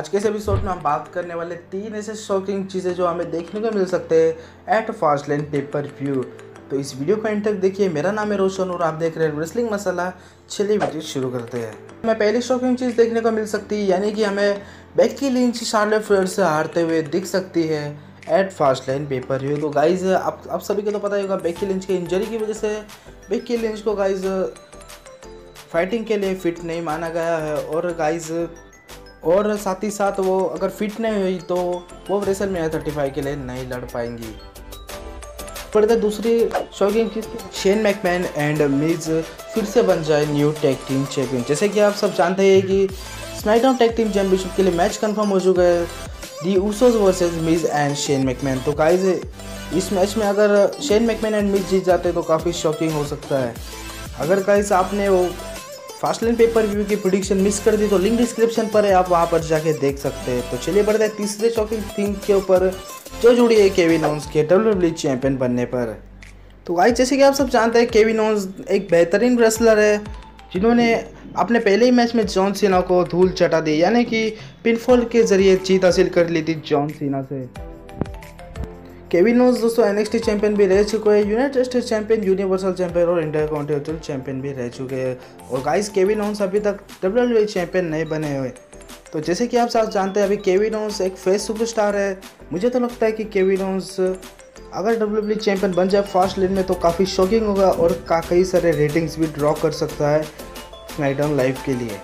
आज के इस एपिसोड में हम बात करने वाले तीन ऐसे शॉकिंग चीज़ें जो हमें देखने को मिल सकते हैं एट फास्ट लेन पे पर व्यू। तो इस वीडियो को एंड तक देखिए। मेरा नाम है रोशन और आप देख रहे हैं रेसलिंग मसाला। चलिए वीडियो शुरू करते हैं। हमें पहली शॉकिंग चीज़ देखने को मिल सकती है, यानी कि हमें बेकी लिंच शार्लेट फ्लेयर से हारते हुए दिख सकती है एट फास्ट लेन पे पर व्यू। तो गाइज आप सभी को तो पता ही होगा बेकी लिंच की इंजरी की वजह से बेकी लिंच को गाइज फाइटिंग के लिए फिट नहीं माना गया है, और गाइज और साथ ही साथ वो अगर फिट नहीं हुई तो वो रेसलमेनिया 35 के लिए नहीं लड़ पाएंगी। फिर दूसरी शॉकिंग चीज़, शेन मैकमैन एंड मिज फिर से बन जाए न्यू टैग टीम चैंपियन। जैसे कि आप सब जानते हैं कि स्मैकडाउन टैग टीम चैंपियनशिप के लिए मैच कंफर्म हो चुका है, the Usos versus Miz and Shane McMahon. तो गाइज इस मैच में अगर शेन मैकमैन एंड मिज जीत जाते तो काफ़ी शॉकिंग हो सकता है। अगर गाइज आपने वो फास्टलेन पे पर व्यू की प्रेडिक्शन मिस कर दी तो लिंक डिस्क्रिप्शन पर है, आप वहां पर जाके देख सकते हैं। तो चलिए बढ़ते हैं तीसरे शॉकिंग थिंग के ऊपर जो जुड़ी है केविन ओन्स के WWE चैंपियन बनने पर। तो गाइस जैसे कि आप सब जानते हैं केविन ओन्स एक बेहतरीन रेसलर है, जिन्होंने अपने पहले ही मैच में जॉन सीना को धूल चटा दी, यानी कि पिनफॉल के जरिए जीत हासिल कर ली थी जॉन सीना से। केविन ओन्स दोस्तों NXT चैंपियन भी रह चुके हैं, United State champion, universal champion और इंटरकॉन्टिनेंटल चैंपियन भी रह चुके हैं, और गाइस केविन ओन्स अभी तक WWE चैंपियन नहीं बने हुए। तो जैसे कि आप सब जानते हैं अभी केविन ओन्स एक फेस सुपरस्टार है। मुझे तो लगता है कि केविन ओन्स अगर WWE चैंपियन बन जाए फास्ट लेन में तो काफ़ी शॉकिंग होगा और कई सारे रेटिंग्स भी ड्रॉ कर सकता है स्मैकडाउन लाइव के लिए।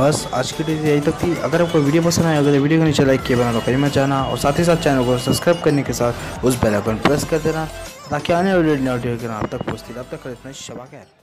बस आज की वीडियो यही तक थी। अगर आपको वीडियो पसंद आया होगा तो वीडियो को नीचे लाइक किए बना कहीं मत जाना, और साथ ही साथ चैनल को सब्सक्राइब करने के साथ उस बेल आइकन प्रेस कर देना ताकि आने वाली नोटिफिकेशन आप तक पहुँचती। तब तक इतना शबाक है।